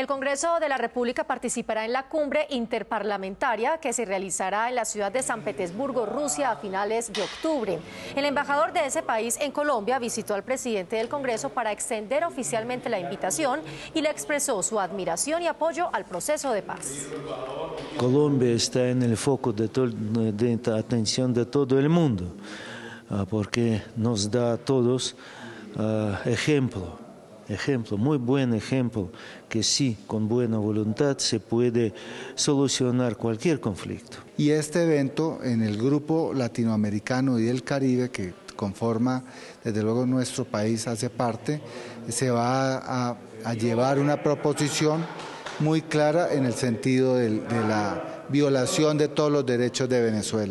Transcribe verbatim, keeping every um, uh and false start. El Congreso de la República participará en la cumbre interparlamentaria que se realizará en la ciudad de San Petersburgo, Rusia, a finales de octubre. El embajador de ese país en Colombia visitó al presidente del Congreso para extender oficialmente la invitación y le expresó su admiración y apoyo al proceso de paz. Colombia está en el foco de, de atención de todo el mundo, porque nos da a todos uh, ejemplo, ejemplo, muy buen ejemplo, que sí, con buena voluntad se puede solucionar cualquier conflicto. Y este evento en el Grupo Latinoamericano y el Caribe, que conforma, desde luego nuestro país hace parte, se va a, a llevar una proposición muy clara en el sentido de, de la violación de todos los derechos de Venezuela.